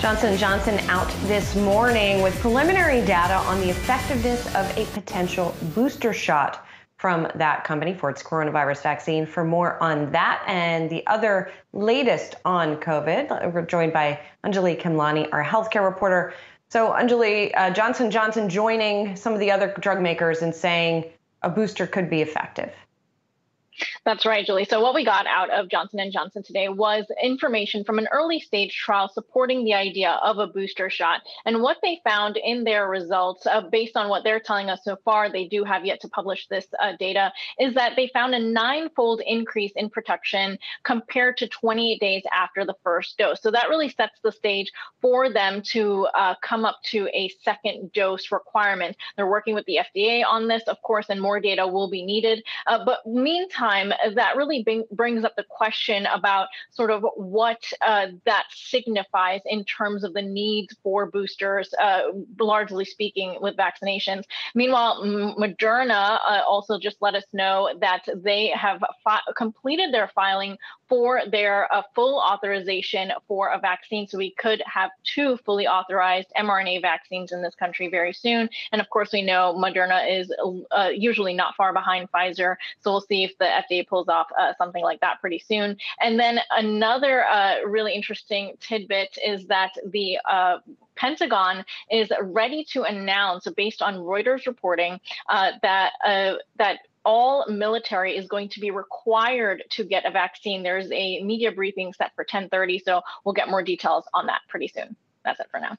Johnson & Johnson out this morning with preliminary data on the effectiveness of a potential booster shot from that company for its coronavirus vaccine. For more on that and the other latest on COVID, we're joined by Anjalee Khemlani, our healthcare reporter. So Anjalee, Johnson & Johnson joining some of the other drug makers and saying a booster could be effective. That's right, Julie. So what we got out of Johnson & Johnson today was information from an early stage trial supporting the idea of a booster shot. And what they found in their results, based on what they're telling us so far, they do have yet to publish this data, is that they found a 9-fold increase in protection compared to 28 days after the first dose. So that really sets the stage for them to come up to a second dose requirement. They're working with the FDA on this, of course, and more data will be needed. But meantime, that really brings up the question about sort of what that signifies in terms of the needs for boosters, largely speaking, with vaccinations. Meanwhile, Moderna also just let us know that they have completed their filing for their full authorization for a vaccine. So we could have 2 fully authorized mRNA vaccines in this country very soon. And of course, we know Moderna is usually not far behind Pfizer. So we'll see if the FDA pulls off something like that pretty soon. And then another really interesting tidbit is that the Pentagon is ready to announce, based on Reuters reporting, that all military is going to be required to get a vaccine. There's a media briefing set for 10:30, so we'll get more details on that pretty soon. That's it for now.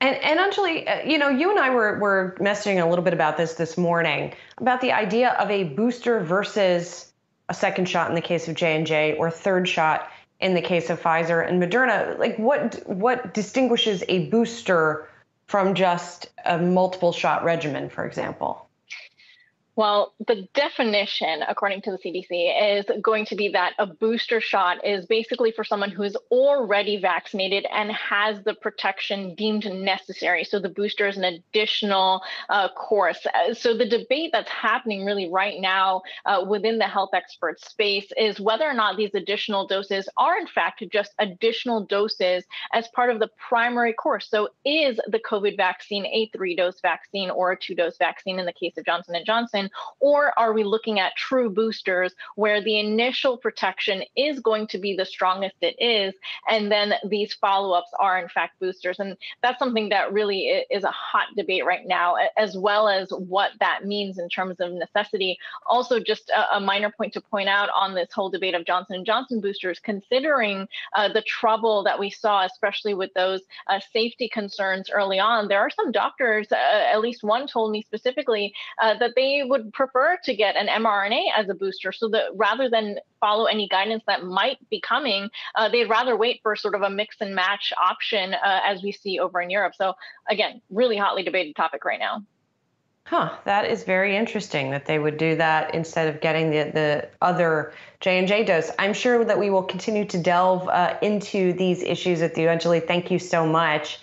And Anjalee, you know, you and I were messaging a little bit about this morning, about the idea of a booster versus a second shot in the case of J&J or third shot in the case of Pfizer and Moderna. Like, what distinguishes a booster from just a multiple shot regimen, for example? Well, the definition, according to the CDC, is going to be that a booster shot is basically for someone who is already vaccinated and has the protection deemed necessary. So the booster is an additional course. So the debate that's happening really right now within the health expert space is whether or not these additional doses are, in fact, just additional doses as part of the primary course. So is the COVID vaccine a 3-dose vaccine or a 2-dose vaccine in the case of Johnson & Johnson? Or are we looking at true boosters where the initial protection is going to be the strongest it is, and then these follow-ups are in fact boosters? And that's something that really is a hot debate right now, as well as what that means in terms of necessity. Also, just a minor point to point out on this whole debate of Johnson & Johnson boosters, considering the trouble that we saw, especially with those safety concerns early on, there are some doctors, at least one told me specifically, that they would prefer to get an mRNA as a booster, so that rather than follow any guidance that might be coming, they'd rather wait for sort of a mix and match option as we see over in Europe. So again, really hotly debated topic right now. Huh, that is very interesting that they would do that instead of getting the other J&J dose. I'm sure that we will continue to delve into these issues with you, Anjalee. Thank you so much.